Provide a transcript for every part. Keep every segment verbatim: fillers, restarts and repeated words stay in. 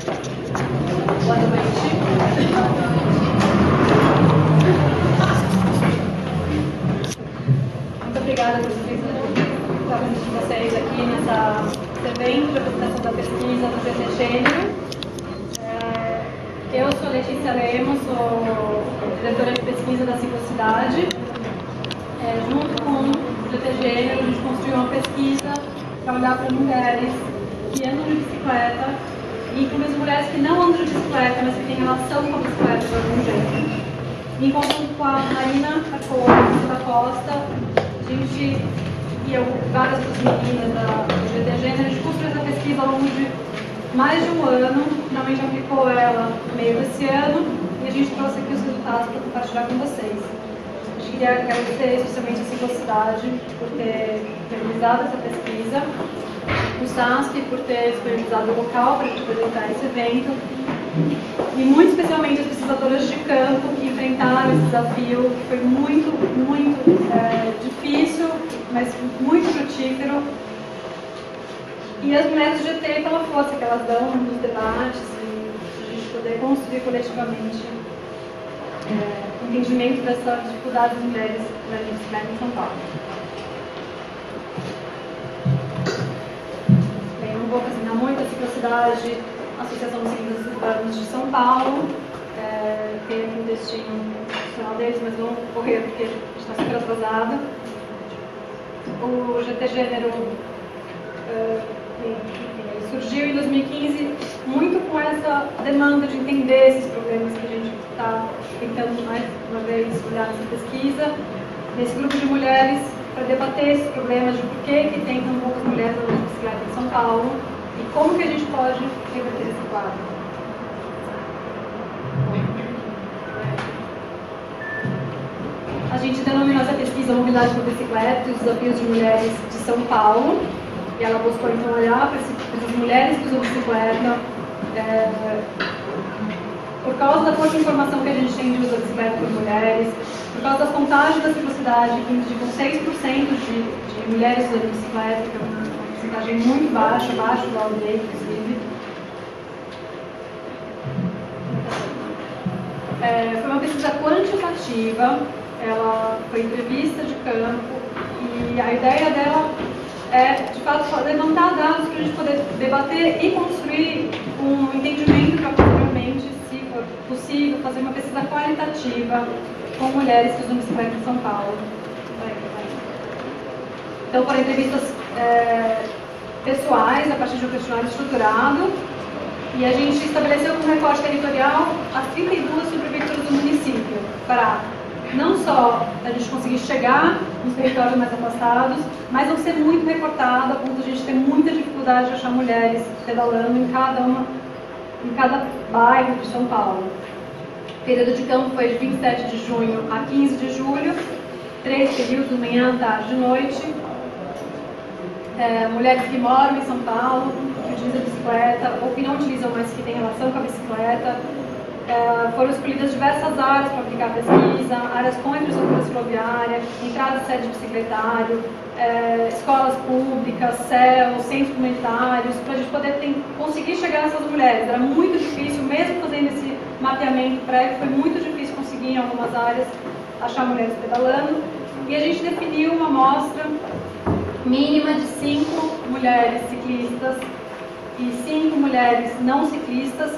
Boa noite. Muito obrigada por vocês aqui nessa evento, apresentação da pesquisa do G T Gênero. É, eu sou Leticia Lemos, sou diretora de pesquisa da Ciclocidade. É, junto com o G T Gênero, a gente construiu uma pesquisa para olhar para mulheres que andam de bicicleta e para as mulheres que não andam de bicicleta, mas que têm relação com a bicicleta de algum jeito. Em conjunto com a Marina Harkot, da Costa, a gente e eu, várias das meninas da, do G T Gênero, a gente construiu essa pesquisa ao longo de mais de um ano, finalmente aplicou ela no meio desse ano e a gente trouxe aqui os resultados para compartilhar com vocês. A gente queria agradecer especialmente a Ciclocidade por ter realizado essa pesquisa, o S A S P por ter disponibilizado o local para a gente apresentar esse evento e muito especialmente as pesquisadoras de campo que enfrentaram esse desafio, que foi muito, muito é, difícil, mas muito frutífero. E as mulheres do G T pela força que elas dão nos debates e a gente poder construir coletivamente é, o entendimento dessa dificuldade das mulheres para a gente cidade em São Paulo. Bem, não vou apresentar muito a Ciclocidade, a Associação dos Ciclistas Urbanos de São Paulo, é, tem aqui um destino profissional deles, mas vão correr porque a gente está super atrasado. O G T Gênero uh, enfim, surgiu em dois mil e quinze muito com essa demanda de entender esses problemas que a gente está tentando mais uma vez olhar nessa pesquisa, nesse grupo de mulheres, para debater esses problemas de por que, que tem tão poucas mulheres na bicicleta em São Paulo e como que a gente pode reverter esse quadro. A gente denominou essa pesquisa Mobilidade por Bicicleta e os Desafios de Mulheres de São Paulo. E ela buscou então olhar para as mulheres que usam bicicleta. É, por causa da pouca informação que a gente tem de uso da bicicleta por mulheres, por causa das contagens da ciclocidade, que indicam seis por cento de, de mulheres usando bicicleta, que é uma porcentagem muito baixa, abaixo do A O D, inclusive. É, foi uma pesquisa quantitativa. Ela foi entrevista de campo e a ideia dela é, de fato, levantar dados para a gente poder debater e construir um entendimento para posteriormente, se for possível, fazer uma pesquisa qualitativa com mulheres que usam bicicleta em São Paulo. Então, foram entrevistas é, pessoais, a partir de um questionário estruturado, e a gente estabeleceu como recorte territorial as trinta e duas subprefeituras do município, para não só a gente conseguir chegar nos territórios mais afastados, mas não ser muito recortada, a ponto de a gente ter muita dificuldade de achar mulheres pedalando em cada, uma, em cada bairro de São Paulo. O período de campo foi de vinte e sete de junho a quinze de julho, três períodos, manhã, tarde e noite. É, mulheres que moram em São Paulo, que utilizam bicicleta, ou que não utilizam, mas que têm relação com a bicicleta. É, foram escolhidas diversas áreas para aplicar a pesquisa, áreas com infraestrutura soroviária, entrada de sede de secretário, é, escolas públicas, C E L, centros comunitários, para a gente poder ter, conseguir chegar nessas mulheres. Era muito difícil, mesmo fazendo esse mapeamento prévio, foi muito difícil conseguir em algumas áreas achar mulheres pedalando. E a gente definiu uma amostra mínima de cinco mulheres ciclistas e cinco mulheres não ciclistas,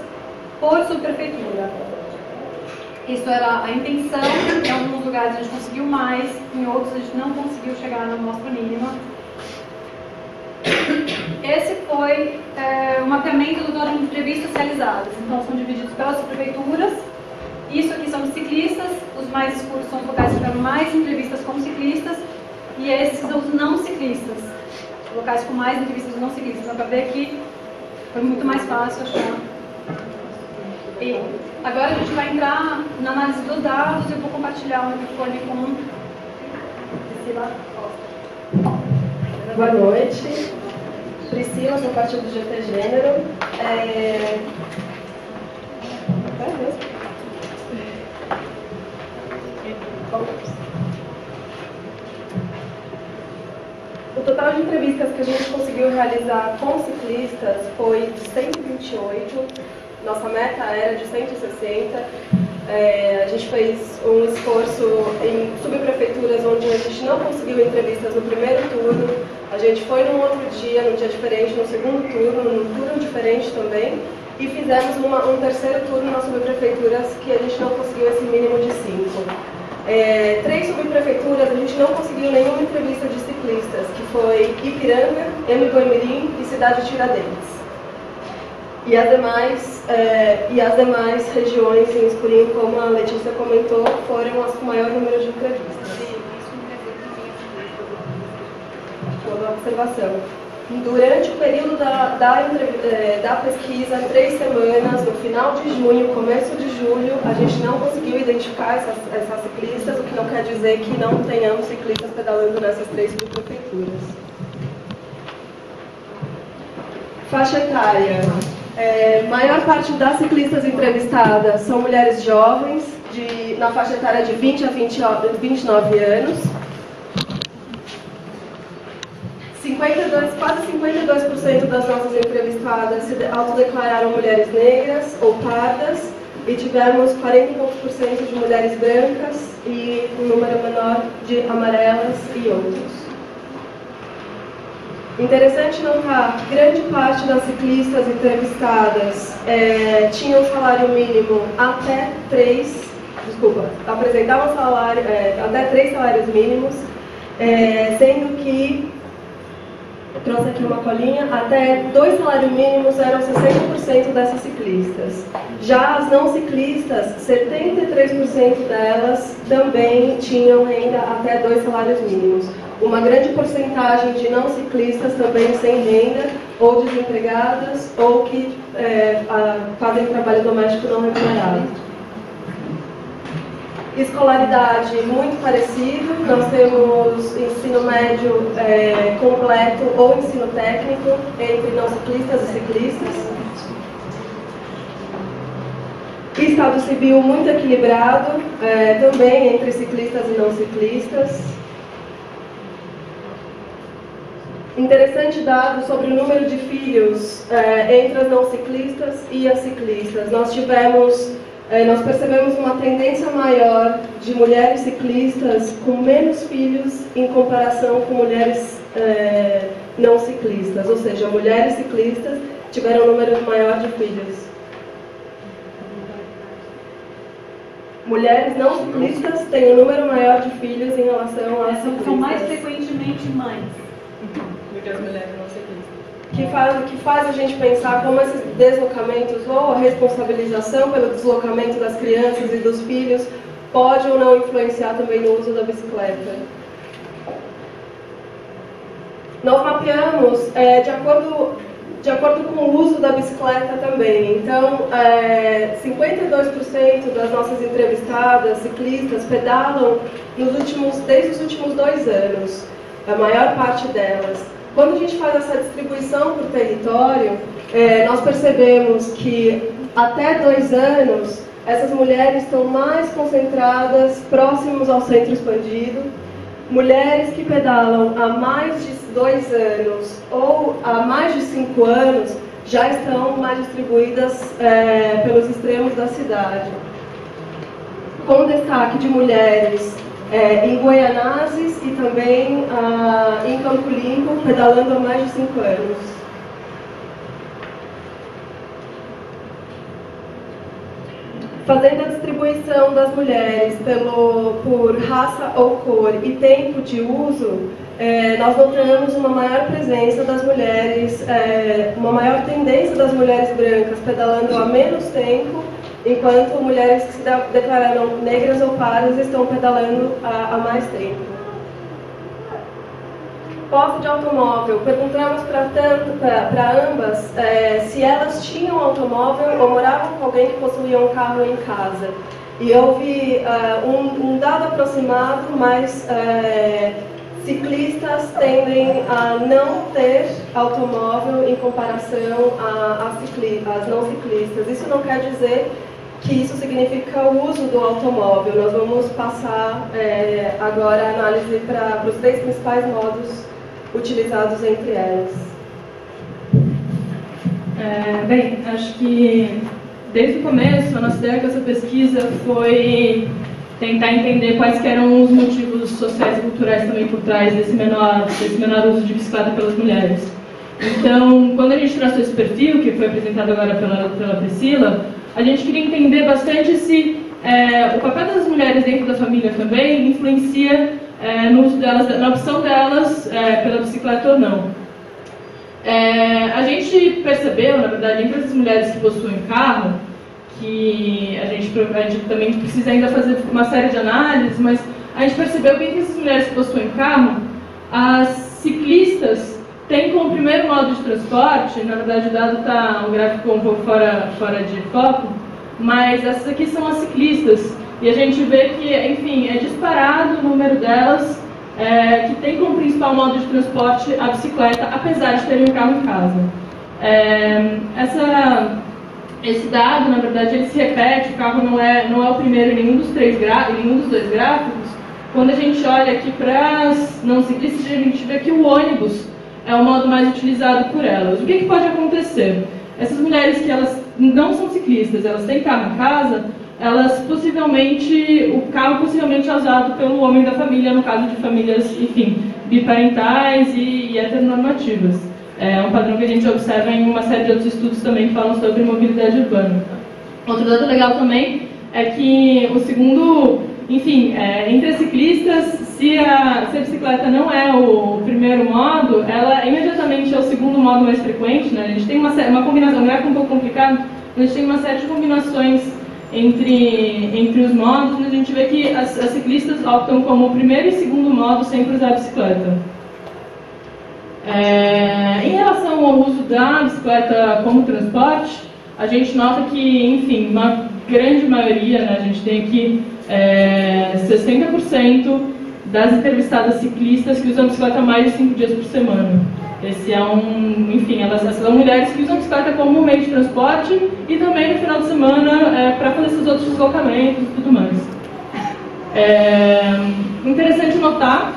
por subprefeitura. Isso era a intenção, em alguns lugares a gente conseguiu mais, em outros a gente não conseguiu chegar na amostra mínima. Esse foi é, o mapeamento do número de entrevistas realizadas, então são divididos pelas subprefeituras. Isso aqui são os ciclistas, os mais escuros são os locais que tiveram mais entrevistas com ciclistas, e esses são os não ciclistas, os locais com mais entrevistas não ciclistas. Dá para ver aqui, foi muito mais fácil achar. E agora a gente vai entrar na análise dos dados e eu vou compartilhar o microfone com Priscila Costa. Boa noite. Priscila, sou parte do G T Gênero. É... O total de entrevistas que a gente conseguiu realizar com ciclistas foi de cento e vinte e um cento e vinte e oito, nossa meta era de cento e sessenta, é, a gente fez um esforço em subprefeituras onde a gente não conseguiu entrevistas no primeiro turno, a gente foi num outro dia, num dia diferente, no segundo turno, num turno diferente também, e fizemos uma, um terceiro turno nas subprefeituras que a gente não conseguiu esse mínimo de cinco. É, três subprefeituras a gente não conseguiu nenhuma entrevista de ciclistas, que foi Ipiranga, M-Gormirim e Cidade Tiradentes. E as, demais, é, e as demais regiões em escurinho, como a Letícia comentou, foram as com maior número de entrevistas. Uma observação. Durante o período da, da, da pesquisa, três semanas, no final de junho, começo de julho, a gente não conseguiu identificar essas, essas ciclistas, o que não quer dizer que não tenhamos ciclistas pedalando nessas três subprefeituras. Faixa etária. É, maior parte das ciclistas entrevistadas são mulheres jovens, de, na faixa etária de vinte a vinte, vinte e nove anos. cinquenta e dois, quase cinquenta e dois por cento das nossas entrevistadas se autodeclararam mulheres negras ou pardas, e tivemos quarenta e poucos por cento de mulheres brancas e um número menor de amarelas e outros. Interessante notar, grande parte das ciclistas entrevistadas é, tinham salário mínimo até três, desculpa, apresentavam salário, é, até três salários mínimos, é, sendo que, trouxe aqui uma colinha, até dois salários mínimos eram sessenta por cento dessas ciclistas. Já as não ciclistas, setenta e três por cento delas também tinham renda até dois salários mínimos. Uma grande porcentagem de não ciclistas também sem renda, ou desempregadas, ou que é, a, fazem trabalho doméstico não remunerado. Escolaridade muito parecido, nós temos ensino médio é, completo ou ensino técnico entre não ciclistas e ciclistas. Estado civil muito equilibrado, é, também entre ciclistas e não ciclistas. Interessante dado sobre o número de filhos é, entre as não ciclistas e as ciclistas. Nós tivemos, é, nós percebemos uma tendência maior de mulheres ciclistas com menos filhos em comparação com mulheres é, não ciclistas, ou seja, mulheres ciclistas tiveram um número maior de filhos. Mulheres não ciclistas têm um número maior de filhos em relação a ciclistas. São mais frequentemente mães. Que faz, que faz a gente pensar como esses deslocamentos ou a responsabilização pelo deslocamento das crianças e dos filhos pode ou não influenciar também no uso da bicicleta. Nós mapeamos é, de, acordo, de acordo com o uso da bicicleta também. Então, é, cinquenta e dois por cento das nossas entrevistadas, ciclistas, pedalam nos últimos, desde os últimos dois anos. A maior parte delas. Quando a gente faz essa distribuição por território, é, nós percebemos que até dois anos, essas mulheres estão mais concentradas próximos ao centro expandido. Mulheres que pedalam há mais de dois anos ou há mais de cinco anos já estão mais distribuídas é, pelos extremos da cidade. Com destaque de mulheres É, em Goianases e também ah, em Campo Limpo, pedalando há mais de cinco anos. Fazendo a distribuição das mulheres pelo, por raça ou cor e tempo de uso, é, nós notamos uma maior presença das mulheres, é, uma maior tendência das mulheres brancas pedalando há menos tempo, enquanto mulheres que se declararam negras ou pardas estão pedalando há mais tempo. Posse de automóvel. Perguntamos para ambas é, se elas tinham automóvel ou moravam com alguém que possuía um carro em casa. E houve uh, um, um dado aproximado, mas é, ciclistas tendem a não ter automóvel em comparação a, a cicli, às não ciclistas. Isso não quer dizer que isso significa o uso do automóvel. Nós vamos passar é, agora a análise para os três principais modos utilizados entre elas. É, bem, acho que desde o começo a nossa ideia com essa pesquisa foi tentar entender quais eram os motivos sociais e culturais também por trás desse menor, desse menor uso de bicicleta pelas mulheres. Então, quando a gente traçou esse perfil, que foi apresentado agora pela, pela Pris Cila, a gente queria entender bastante se é, o papel das mulheres dentro da família também influencia é, no uso delas, na opção delas é, pela bicicleta ou não. É, a gente percebeu, na verdade, entre as mulheres que possuem carro, que a gente, a gente também precisa ainda fazer uma série de análises, mas a gente percebeu que entre essas mulheres que possuem carro, as ciclistas têm como primeiro modo de transporte, na verdade o dado está um gráfico um pouco fora, fora de foco, mas essas aqui são as ciclistas, e a gente vê que, enfim, é disparado o número delas, é, que tem como principal modo de transporte a bicicleta, apesar de terem um carro em casa. É, essa, esse dado, na verdade, ele se repete, o carro não é, não é o primeiro em nenhum dos, três gra, em nenhum dos dois gráficos. Quando a gente olha aqui para as não ciclistas, a gente vê que o ônibus é o modo mais utilizado por elas. O que, que pode acontecer? Essas mulheres que elas não são ciclistas, elas têm carro em casa, elas possivelmente, o carro possivelmente é usado pelo homem da família, no caso de famílias, enfim, biparentais e, e heteronormativas. É um padrão que a gente observa em uma série de outros estudos também que falam sobre mobilidade urbana. Outro dado legal também é que o segundo, enfim, é, entre as ciclistas, se a, se a bicicleta não é o primeiro modo, ela imediatamente é o segundo modo mais frequente, né? A gente tem uma, uma combinação, não é um pouco complicado, mas a gente tem uma série de combinações Entre, entre os modos, né, a gente vê que as, as ciclistas optam como primeiro e segundo modo sempre usar a bicicleta. É, em relação ao uso da bicicleta como transporte, a gente nota que, enfim, uma grande maioria, né, a gente tem aqui é, sessenta por cento das entrevistadas ciclistas que usam a bicicleta mais de cinco dias por semana. Esse é um, enfim, elas, elas são mulheres que usam a bicicleta como meio de transporte e também no final de semana é, para fazer esses outros deslocamentos e tudo mais. É interessante notar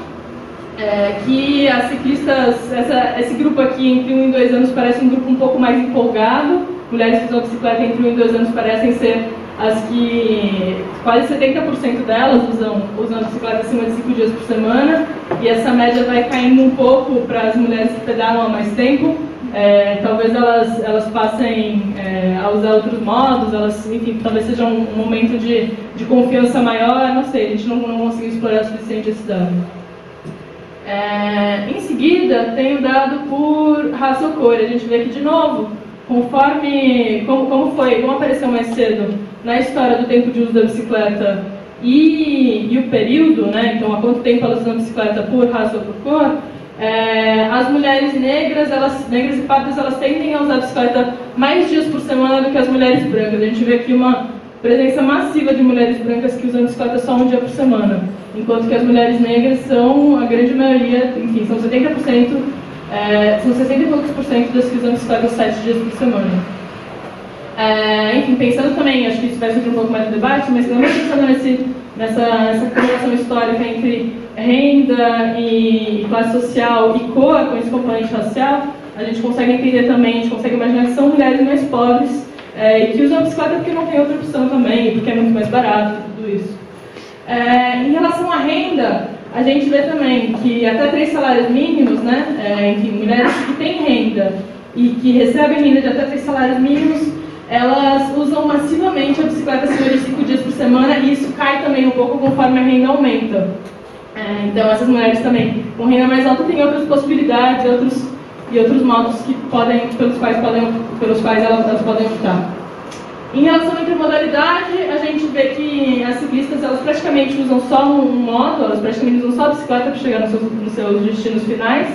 é, que as ciclistas, essa, esse grupo aqui entre um e dois anos parece um grupo um pouco mais empolgado. Mulheres que usam a bicicleta entre um e dois anos parecem ser as que quase setenta por cento delas usam, usam a bicicleta acima de cinco dias por semana, e essa média vai caindo um pouco para as mulheres que pedalam há mais tempo. É, talvez elas, elas passem é, a usar outros modos, elas, enfim, talvez seja um momento de, de confiança maior, não sei, a gente não, não conseguiu explorar o suficiente esse dado. É, em seguida, tem o dado por raça ou cor, a gente vê aqui de novo, conforme, como, como foi, como apareceu mais cedo, na história do tempo de uso da bicicleta e, e o período, né, então há quanto tempo elas usam a bicicleta por raça ou por cor, é, as mulheres negras, elas, negras e pardas, elas tendem a usar a bicicleta mais dias por semana do que as mulheres brancas. A gente vê aqui uma presença massiva de mulheres brancas que usam a bicicleta só um dia por semana, enquanto que as mulheres negras são a grande maioria, enfim, são setenta por cento, é, são sessenta e poucos por cento das que usam a bicicleta sete dias por semana. É, enfim, pensando também, acho que isso vai surgir um pouco mais do debate, mas também pensando nesse, nessa, nessa correlação histórica entre renda e classe social e cor, com esse componente racial, a gente consegue entender também, a gente consegue imaginar que são mulheres mais pobres é, e que usam a bicicleta porque não tem outra opção também, porque é muito mais barato, tudo isso. É, em relação à renda, a gente vê também que até três salários mínimos, né, é, enfim, mulheres que têm renda e que recebem renda de até três salários mínimos, elas usam massivamente a bicicleta acima de cinco dias por semana, e isso cai também um pouco conforme a renda aumenta. É, então essas mulheres também com renda mais alta têm outras possibilidades outros, e outros modos que podem, pelos, quais podem, pelos quais elas, elas podem optar. Em relação à intermodalidade, a gente vê que as ciclistas elas praticamente usam só um modo, elas praticamente usam só a bicicleta para chegar nos seus, nos seus destinos finais,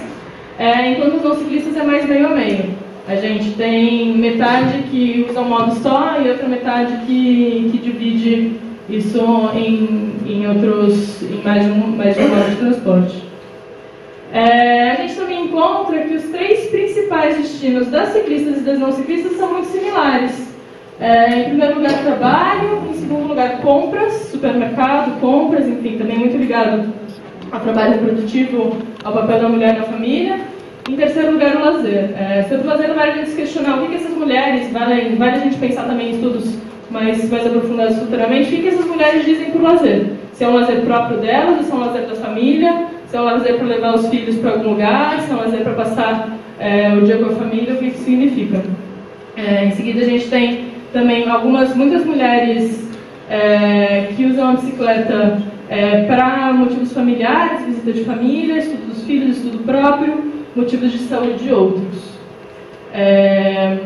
é, enquanto os não ciclistas é mais meio a meio. A gente tem metade que usa um modo só e outra metade que, que divide isso em, em outros, em mais de um, mais de um modo de transporte. É, a gente também encontra que os três principais destinos das ciclistas e das não ciclistas são muito similares. É, em primeiro lugar, trabalho. Em segundo lugar, compras, supermercado, compras, enfim, também muito ligado ao trabalho reprodutivo, ao papel da mulher na família. Em terceiro lugar, o lazer. É, sobre o lazer, não vale a gente se questionar o que, que essas mulheres, vale, vale a gente pensar também em estudos mais, mais aprofundados futuramente, o que, que essas mulheres dizem por lazer. Se é um lazer próprio delas, ou se é um lazer da família, se é um lazer para levar os filhos para algum lugar, se é um lazer para passar é, o dia com a família, o que isso significa. É, em seguida, a gente tem também algumas, muitas mulheres é, que usam a bicicleta é, para motivos familiares, visita de família, estudo dos filhos, estudo próprio, motivos de saúde de outros. É...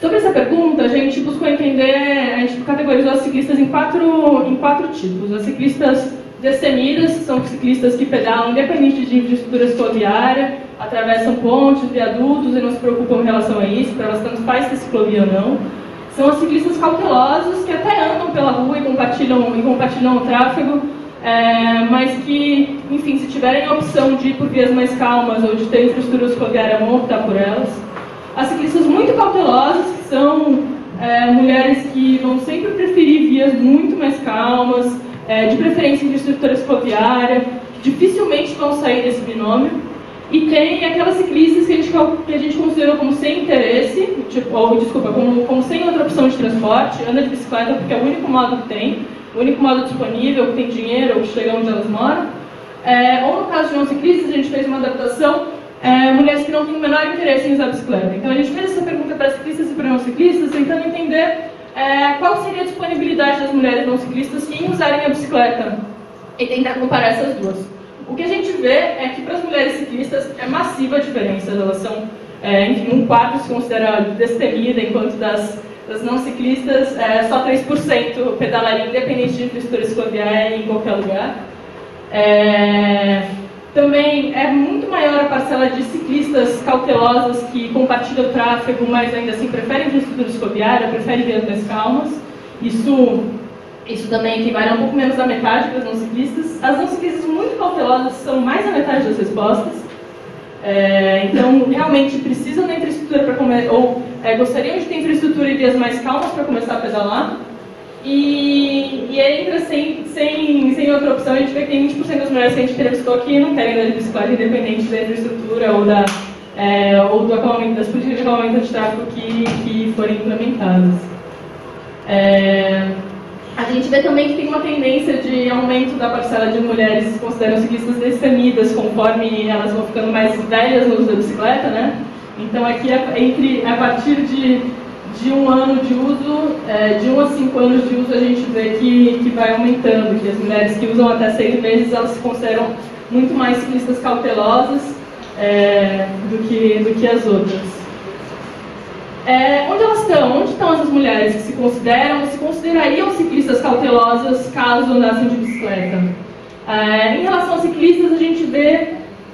Sobre essa pergunta, a gente buscou entender, a gente categorizou as ciclistas em quatro, em quatro tipos. As ciclistas destemidas, que são ciclistas que pedalam independente de infraestrutura cicloviária, atravessam pontes, viadutos e não se preocupam em relação a isso, para elas tanto faz ter ciclovia ou não. São as ciclistas cautelosos, que até andam pela rua e compartilham, e compartilham o tráfego, É, mas que, enfim, se tiverem a opção de ir por vias mais calmas ou de ter infraestrutura cicloviária, vão optar por elas. As ciclistas muito cautelosas, que são é, mulheres que vão sempre preferir vias muito mais calmas, é, de preferência infraestrutura cicloviária, que dificilmente vão sair desse binômio. E tem aquelas ciclistas que a gente, que a gente considerou como sem interesse, tipo, ou, desculpa, como, como sem outra opção de transporte, anda de bicicleta porque é o único modo que tem, o único modo disponível, que tem dinheiro, ou que chega onde elas moram. É, ou no caso de onze crises, a gente fez uma adaptação, é, mulheres que não têm o menor interesse em usar bicicleta. Então a gente fez essa pergunta para ciclistas e para não ciclistas, tentando entender é, qual seria a disponibilidade das mulheres não ciclistas em usarem a bicicleta e tentar comparar essas duas. O que a gente vê é que para as mulheres ciclistas é massiva a diferença, elas são, é, enfim, um quarto se considera destemida, enquanto das das não ciclistas, é, só três por cento pedalaria independente de infraestrutura cicloviária em qualquer lugar. É, também é muito maior a parcela de ciclistas cautelosas que compartilham o tráfego, mas ainda assim preferem infraestrutura cicloviária, preferem vias mais calmas. Isso, isso também equivale a um pouco menos da metade para os não ciclistas. As não ciclistas muito cautelosas são mais da metade das respostas. É, então, realmente precisam da infraestrutura para começar, ou é, gostariam de ter infraestrutura e vias mais calmas para começar a pedalar. E, e aí entra sem, sem, sem outra opção, a gente vê que tem vinte por cento das mulheres que a gente entrevistou que não querem andar de bicicleta, independente da infraestrutura ou, da, é, ou do acalmamento, das políticas de acalmamento de tráfego que, que forem implementadas. É, a gente vê também que tem uma tendência de aumento da parcela de mulheres que se consideram ciclistas destemidas, conforme elas vão ficando mais velhas no uso da bicicleta, né? Então aqui é entre, a partir de, de um ano de uso, é, de um a cinco anos de uso, a gente vê que, que vai aumentando, que as mulheres que usam até seis meses, elas se consideram muito mais ciclistas cautelosas é, do, que, do que as outras. É, onde elas estão? Onde estão essas mulheres que se consideram, se considerariam ciclistas cautelosas caso andassem de bicicleta? É, em relação a ciclistas, a gente vê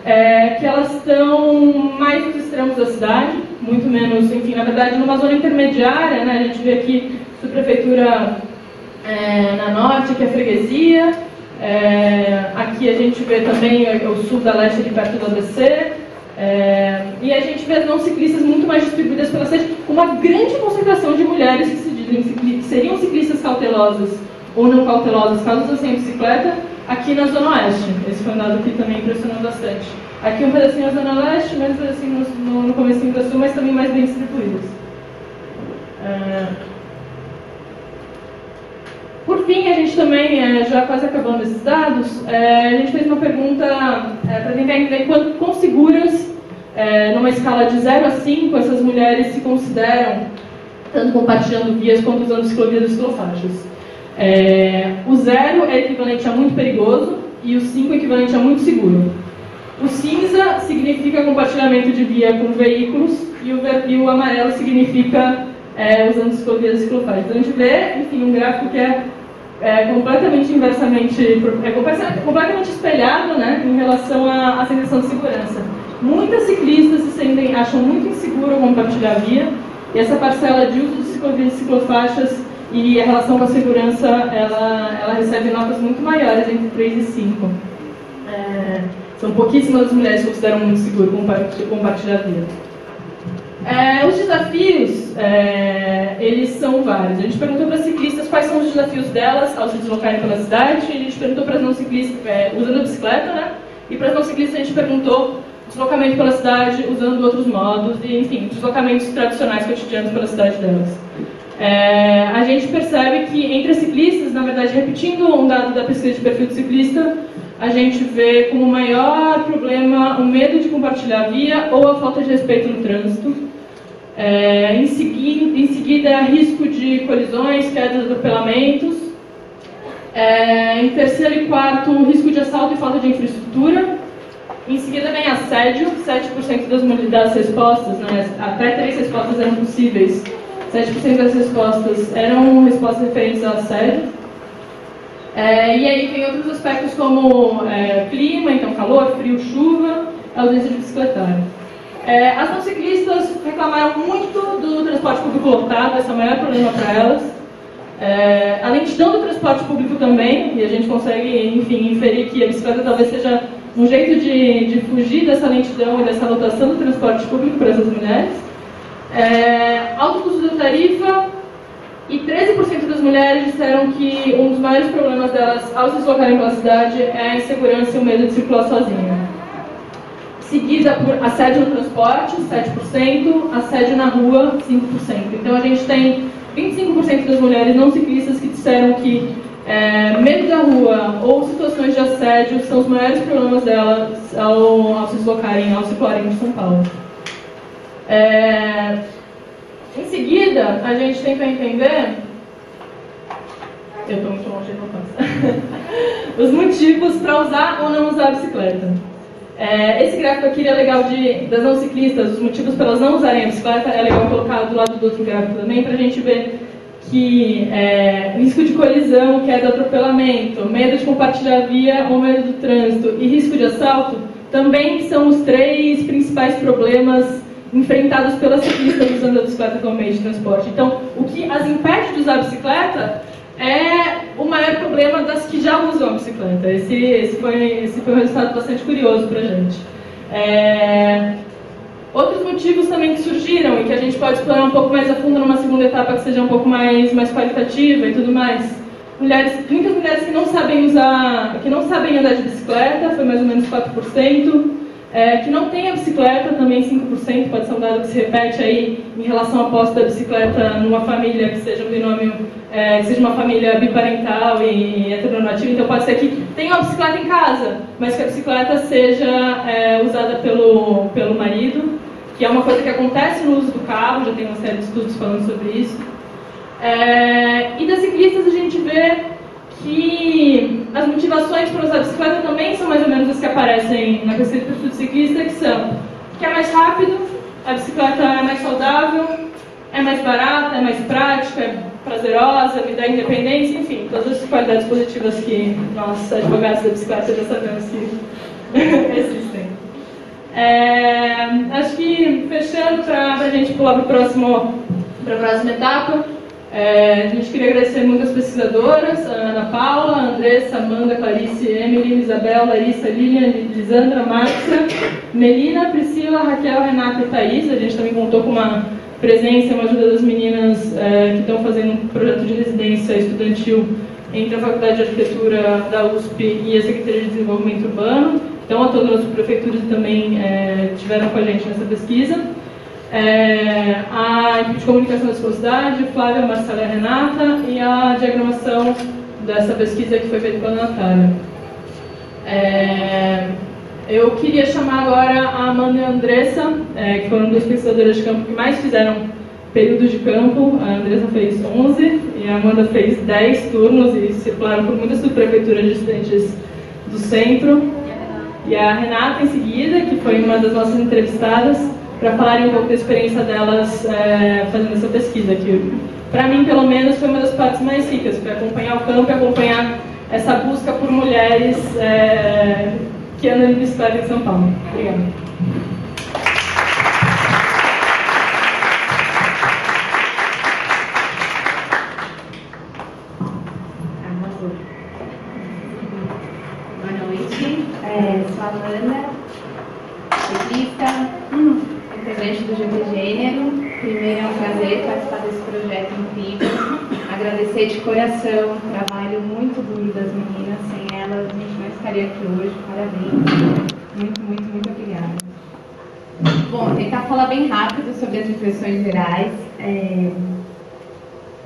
é, que elas estão mais nos extremos da cidade, muito menos, enfim, na verdade, numa zona intermediária, né? A gente vê aqui subprefeitura é, na norte, que é a freguesia, é, aqui a gente vê também o sul da leste, ali perto do A B C. É, e a gente vê não ciclistas muito mais distribuídas pela cidade, uma grande concentração de mulheres que se dizem ciclistas, seriam ciclistas cautelosas ou não cautelosas caso usassem bicicleta, aqui na Zona Oeste. Esse foi um dado que também impressionou bastante. Aqui um pedacinho na Zona Leste, mais um pedacinho no, no comecinho da Sul, mas também mais bem distribuídas. É... Por fim, a gente também, é, já quase acabando esses dados, é, a gente fez uma pergunta é, para tentar entender quanto, quão seguras, é, numa escala de zero a cinco, essas mulheres se consideram, tanto compartilhando vias quanto usando ciclovias e ciclofaixas. É, o zero é equivalente a muito perigoso e o cinco é equivalente a muito seguro. O cinza significa compartilhamento de via com veículos e o, e o amarelo significa é, usando ciclovias e ciclofaixas. Então a gente vê, enfim, um gráfico que é É completamente inversamente, é completamente espelhado, né, em relação à, à sensação de segurança. Muitas ciclistas se sentem, acham muito inseguro compartilhar a via, e essa parcela de uso de ciclovias e ciclofaixas e a relação com a segurança, ela, ela recebe notas muito maiores, entre três e cinco. É, são pouquíssimas as mulheres que consideram muito seguro compartilhar a via. É, os desafios, é, eles são vários. A gente perguntou para as ciclistas quais são os desafios delas ao se deslocarem pela cidade, e a gente perguntou para as não ciclistas, é, usando a bicicleta, né? E para as não ciclistas a gente perguntou deslocamento pela cidade usando outros modos e, enfim, deslocamentos tradicionais cotidianos pela cidade delas. É, a gente percebe que entre as ciclistas, na verdade, repetindo um dado da pesquisa de perfil do ciclista, a gente vê como maior problema o medo de compartilhar a via ou a falta de respeito no trânsito. É, em, segui em seguida, risco de colisões, quedas, atropelamentos. É, em terceiro e quarto, risco de assalto e falta de infraestrutura. Em seguida vem assédio, sete por cento das, das respostas, né, até três respostas eram possíveis. sete por cento das respostas eram respostas referentes ao assédio. É, e aí tem outros aspectos como é, clima, então calor, frio, chuva, ausência de bicicletário. É, as não ciclistas reclamaram muito do transporte público lotado, esse é o maior problema para elas. É, a lentidão do transporte público também, e a gente consegue, enfim, inferir que a bicicleta talvez seja um jeito de, de fugir dessa lentidão e dessa lotação do transporte público para essas mulheres. É, alto custo da tarifa. E treze por cento das mulheres disseram que um dos maiores problemas delas ao se deslocarem pela cidade é a insegurança e o medo de circular sozinha. Seguida por assédio no transporte, sete por cento, assédio na rua, cinco por cento. Então a gente tem vinte e cinco por cento das mulheres não ciclistas que disseram que é, medo da rua ou situações de assédio são os maiores problemas delas ao, ao se deslocarem, ao circularem de São Paulo. É... Em seguida, a gente tenta entender, eu estou muito longe de contar, os motivos para usar ou não usar a bicicleta. É, esse gráfico aqui é legal de, das não ciclistas, os motivos para elas não usarem a bicicleta, é legal colocar do lado do outro gráfico também, para a gente ver que é, risco de colisão, queda, atropelamento, medo de compartilhar a via ou medo do trânsito e risco de assalto, também são os três principais problemas enfrentados pelas ciclistas usando a bicicleta como meio de transporte. Então, o que as impede de usar a bicicleta é o maior problema das que já usam a bicicleta. Esse, esse, foi, esse foi um resultado bastante curioso para a gente. É... Outros motivos também que surgiram e que a gente pode explorar um pouco mais a fundo numa segunda etapa que seja um pouco mais, mais qualitativa e tudo mais. Mulheres, muitas mulheres que não sabem usar, que não sabem andar de bicicleta, foi mais ou menos quatro por cento. É, que não tem a bicicleta, também cinco por cento, pode ser um dado que se repete aí em relação à posse da bicicleta numa família que seja um binômio, é, que seja uma família biparental e heteronormativa, então pode ser que tenha uma bicicleta em casa, mas que a bicicleta seja é, usada pelo, pelo marido, que é uma coisa que acontece no uso do carro, já tem uma série de estudos falando sobre isso. É, e das ciclistas a gente vê que as motivações para usar a bicicleta também são mais ou menos as que aparecem na pesquisa do perfil ciclista, que são que é mais rápido, a bicicleta é mais saudável, é mais barata, é mais prática, é prazerosa, me dá independência, enfim, todas as qualidades positivas que nós, advogados da bicicleta, já sabemos que existem. É, acho que, fechando, para a gente pular para a próxima etapa, É, a gente queria agradecer muito as pesquisadoras, a Ana Paula, a Andressa, Amanda, Clarice, Emily, Isabel, Larissa, Lilian, Lisandra, Márcia, Melina, Pris Cila, Raquel, Renata e Thaís. A gente também contou com uma presença e uma ajuda das meninas é, que estão fazendo um projeto de residência estudantil entre a Faculdade de Arquitetura da U S P e a Secretaria de Desenvolvimento Urbano. Então, a todas as prefeituras também é, tiveram com a gente nessa pesquisa. É, a equipe de comunicação da Ciclocidade, Flávia, Marcela e Renata, e a diagramação dessa pesquisa que foi feita pela Natália. É, eu queria chamar agora a Amanda e a Andressa, é, que foram duas pesquisadoras de campo que mais fizeram períodos de campo. A Andressa fez onze e a Amanda fez dez turnos e circularam por muitas subprefeituras de estudantes do centro. E a Renata, em seguida, que foi uma das nossas entrevistadas, para falarem um pouco da experiência delas é, fazendo essa pesquisa, que para mim, pelo menos, foi uma das partes mais ricas, foi acompanhar o campo e acompanhar essa busca por mulheres é, que andam de bicicleta em São Paulo. Obrigada. Boa noite, é, sou a Amanda, ciclista, integrante do G T Gênero. Primeiro é um prazer participar desse projeto incrível, agradecer de coração o trabalho muito duro das meninas, sem elas a gente não estaria aqui hoje, parabéns, muito, muito, muito obrigada. Bom, tentar falar bem rápido sobre as impressões gerais, é,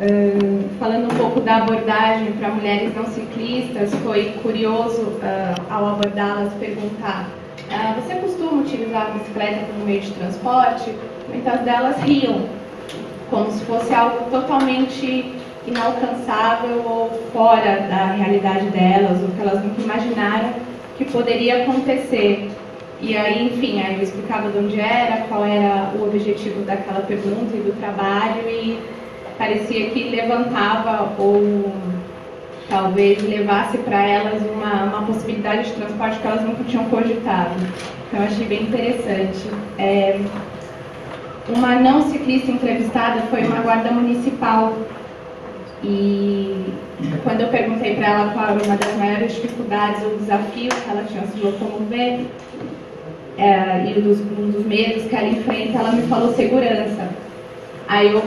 uh, falando um pouco da abordagem para mulheres não ciclistas. Foi curioso, uh, ao abordá-las, perguntar: ah, você costuma utilizar a bicicleta como meio de transporte? Muitas delas riam, como se fosse algo totalmente inalcançável ou fora da realidade delas, ou que elas nunca imaginaram que poderia acontecer. E aí, enfim, aí eu explicava de onde era, qual era o objetivo daquela pergunta e do trabalho, e parecia que levantava ou talvez levasse para elas uma, uma possibilidade de transporte que elas nunca tinham cogitado. Então, eu achei bem interessante. É, uma não ciclista entrevistada foi uma guarda municipal, e quando eu perguntei para ela qual era uma das maiores dificuldades ou desafios que ela tinha se locomover, é, e um dos, um dos medos que ela enfrenta, ela me falou segurança. Aí eu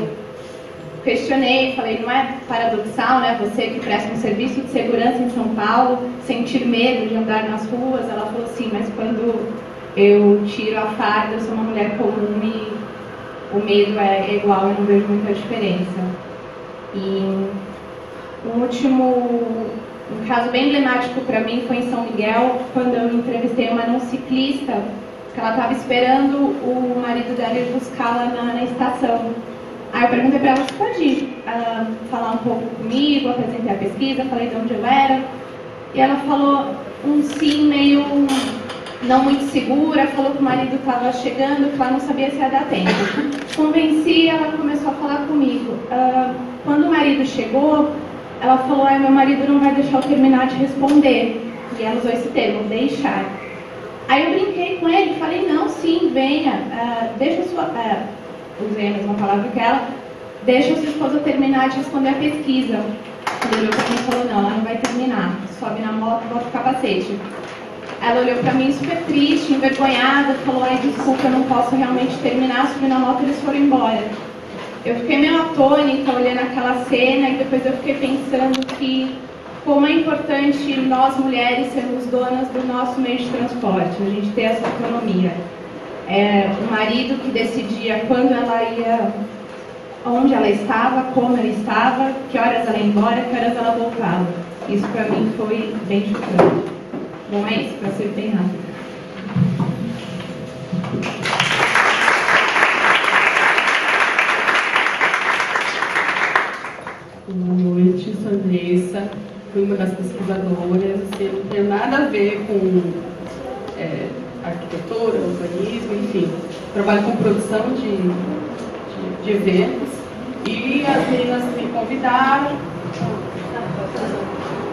questionei, falei: não é paradoxal, né, você que presta um serviço de segurança em São Paulo, sentir medo de andar nas ruas? Ela falou: sim, mas quando eu tiro a farda, eu sou uma mulher comum e o medo é igual, eu não vejo muita diferença. E o último... Um caso bem emblemático para mim foi em São Miguel, quando eu entrevistei uma não ciclista, que ela estava esperando o marido dela ir buscá-la na, na estação. Aí eu perguntei para ela: você pode ir, uh, falar um pouco comigo? Apresentei a pesquisa, falei de onde eu era. E ela falou um sim meio não muito segura, falou que o marido estava chegando, que ela não sabia se ia dar tempo. Convenci, ela começou a falar comigo. Uh, quando o marido chegou, ela falou: ai, meu marido não vai deixar eu terminar de responder. E ela usou esse termo, deixar. Aí eu brinquei com ele, falei: não, sim, venha, uh, deixa sua... Uh, usei a mesma palavra que ela. Deixa o seu esposo terminar de responder a pesquisa. Ele olhou pra mim e falou: não, ela não vai terminar. Sobe na moto, bota o capacete. Ela olhou pra mim super triste, envergonhada, falou: ai, desculpa, eu não posso realmente terminar. Subi na moto e eles foram embora. Eu fiquei meio atônica olhando aquela cena, e depois eu fiquei pensando que como é importante nós mulheres sermos donas do nosso meio de transporte, a gente ter essa autonomia. É, o marido que decidia quando ela ia, onde ela estava, como ela estava, que horas ela ia embora, que horas ela voltava. Isso para mim foi bem chocante. Bom, é isso, para ser bem rápido. Boa noite, sou Andressa, fui uma das pesquisadoras. Eu não tenho nada a ver com é, arquitetura, urbanismo, enfim. Trabalho com produção de, de, de eventos, e as meninas me convidaram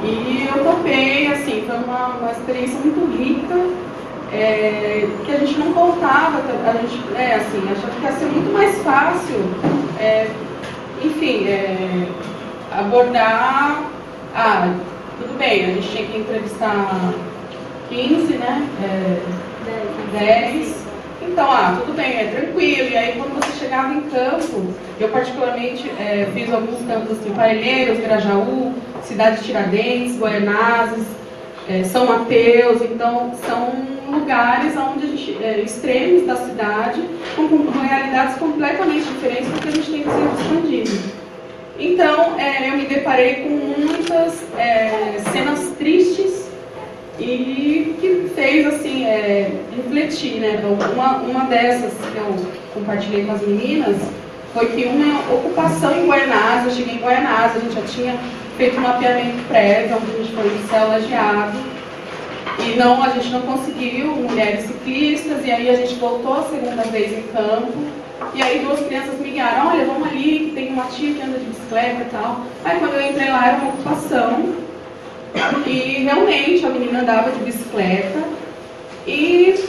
e eu topei. Assim, foi uma, uma experiência muito rica, é, que a gente não contava. A gente é, assim, achava que ia ser muito mais fácil, é, enfim, é, abordar, ah, tudo bem, a gente tinha que entrevistar quinze, né, é, dez, então, ah, tudo bem, é tranquilo. E aí, quando você chegava em campo, eu particularmente é, fiz alguns campos assim, Parelheiros, Grajaú, Cidade Tiradentes, Goianases, é, São Mateus. Então, são lugares onde a gente, é, extremos da cidade, com, com realidades completamente diferentes, porque a gente tem que ser expandido. Então, é, eu me deparei com muitas é, cenas tristes, e que fez, assim, é, refletir, né? Uma, uma dessas que eu compartilhei com as meninas foi que uma ocupação em Guaianás, eu cheguei em Guaianás, a gente já tinha feito um mapeamento prévio, onde a gente foi celagiado, e não, a gente não conseguiu mulheres ciclistas, e aí a gente voltou a segunda vez em campo. E aí duas crianças me guiaram: olha, vamos ali, que tem uma tia que anda de bicicleta e tal. Aí quando eu entrei lá, era uma ocupação, e realmente a menina andava de bicicleta, e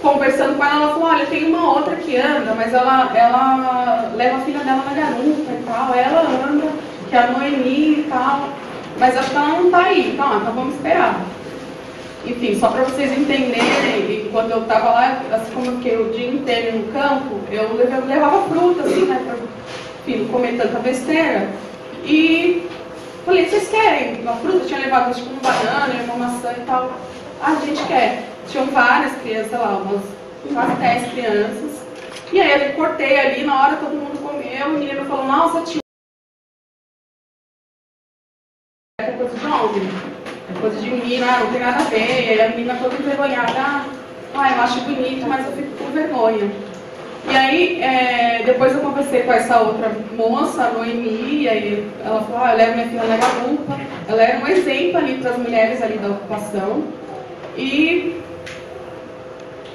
conversando com ela, ela falou: olha, tem uma outra que anda, mas ela, ela leva a filha dela na garupa e tal, ela anda, que é a Noemi e tal, mas acho que ela não tá aí, então, então vamos esperar. Enfim, só para vocês entenderem, quando eu estava lá, assim como eu fiquei o dia inteiro no campo, eu levava, levava fruta, assim, né, para enfim, comer tanta besteira. E falei: vocês querem uma fruta? Eu tinha levado tipo uma banana, uma maçã e tal. Ah, a gente quer. Tinham várias crianças, sei lá, umas quase dez crianças. E aí eu cortei ali, na hora todo mundo comeu, o menino falou, nossa, tia, é coisa de homem, é coisa de menina, não tem nada a ver. E aí a menina toda envergonhada, ah, eu acho bonito, mas eu fico com vergonha. E aí, é, depois eu conversei com essa outra moça, a Noemi, e aí ela falou, ah, eu levo minha filha, leva a lupa. Ela era um exemplo ali para as mulheres ali da ocupação. E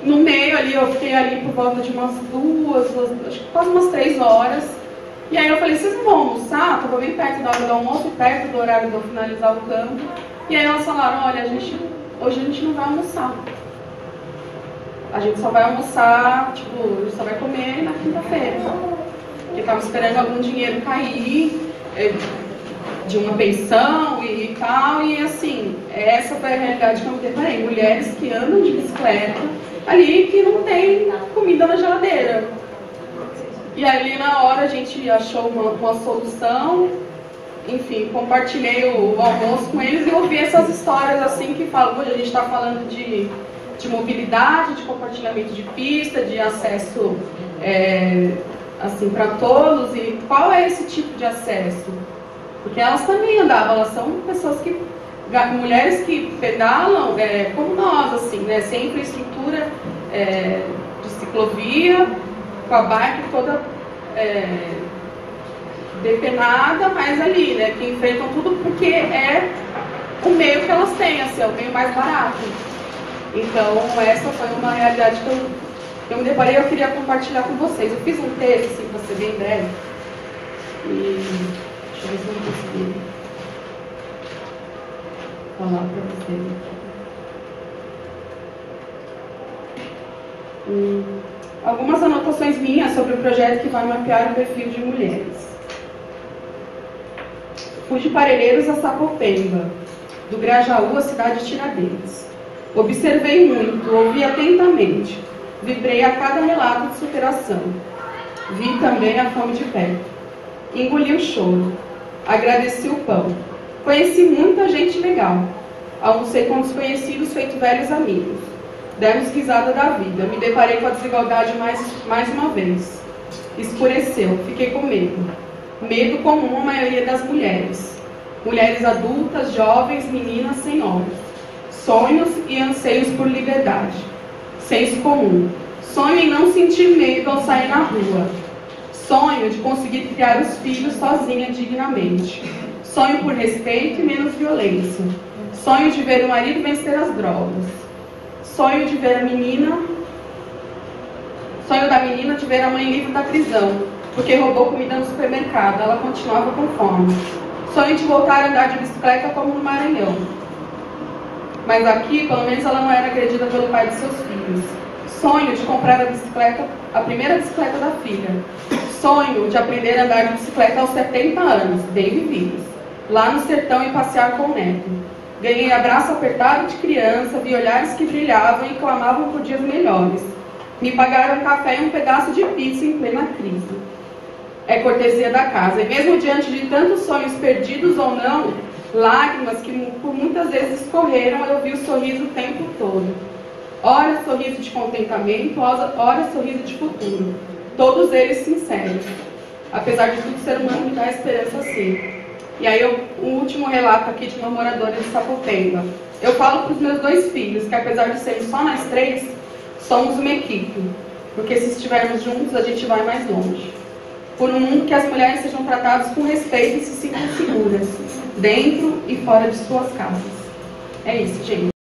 no meio ali, eu fiquei ali por volta de umas duas, duas acho que quase umas três horas. E aí eu falei, vocês não vão almoçar? Estava bem perto da hora do almoço, perto do horário de eu finalizar o campo. E aí elas falaram, olha, a gente, hoje a gente não vai almoçar. A gente só vai almoçar, tipo, a gente só vai comer na quinta-feira. Porque estava esperando algum dinheiro cair, de uma pensão e tal. E assim, essa foi a realidade que eu me deparei. Mulheres que andam de bicicleta ali que não tem comida na geladeira. E ali na hora a gente achou uma, uma solução, enfim, compartilhei o, o almoço com eles e ouvi essas histórias assim que falam, hoje a gente está falando de, de mobilidade, de compartilhamento de pista, de acesso é, assim, para todos, e qual é esse tipo de acesso? Porque elas também andavam, elas são pessoas que, mulheres que pedalam é, como nós, assim, né, sem infraestrutura é, de ciclovia, com a bike toda é, depenada, mas ali, né, que enfrentam tudo porque é o meio que elas têm, assim, é o meio mais barato. Então, essa foi uma realidade que eu, eu me deparei e eu queria compartilhar com vocês. Eu fiz um texto, assim, pra ser bem breve. E deixa eu ver se eu consegui falar pra vocês aqui. Hum. Algumas anotações minhas sobre o projeto que vai mapear o perfil de mulheres. Fui de Parelheiros a Sapopemba, do Grajaú à Cidade Tiradentes. Observei muito, ouvi atentamente, vibrei a cada relato de superação. Vi também a fome de perto. Engoli o choro, agradeci o pão. Conheci muita gente legal. Almocei com desconhecidos feito velhos amigos. Demos risada da vida. Me deparei com a desigualdade mais, mais uma vez. Escureceu. Fiquei com medo. Medo comum à maioria das mulheres. Mulheres adultas, jovens, meninas, senhoras. Sonhos e anseios por liberdade. Senso comum. Sonho em não sentir medo ao sair na rua. Sonho de conseguir criar os filhos sozinha dignamente. Sonho por respeito e menos violência. Sonho de ver o marido vencer as drogas. Sonho de ver a menina, sonho da menina de ver a mãe livre da prisão, porque roubou comida no supermercado, ela continuava com fome. Sonho de voltar a andar de bicicleta como no Maranhão. Mas aqui, pelo menos, ela não era agredida pelo pai de seus filhos. Sonho de comprar a bicicleta, a primeira bicicleta da filha. Sonho de aprender a andar de bicicleta aos setenta anos, bem vividos, lá no sertão e passear com o neto. Ganhei abraço apertado de criança, vi olhares que brilhavam e clamavam por dias melhores. Me pagaram um café e um pedaço de pizza em plena crise. É cortesia da casa. E mesmo diante de tantos sonhos perdidos ou não, lágrimas que por muitas vezes escorreram, eu vi o sorriso o tempo todo. Ora sorriso de contentamento, ora sorriso de futuro. Todos eles sinceros. Apesar de tudo, ser humano me dá esperança assim. E aí, eu, o último relato aqui de uma moradora de Sapopemba. Eu falo para os meus dois filhos que, apesar de sermos só nós três, somos uma equipe. Porque se estivermos juntos, a gente vai mais longe. Por um mundo que as mulheres sejam tratadas com respeito e se sintam seguras, dentro e fora de suas casas. É isso, gente.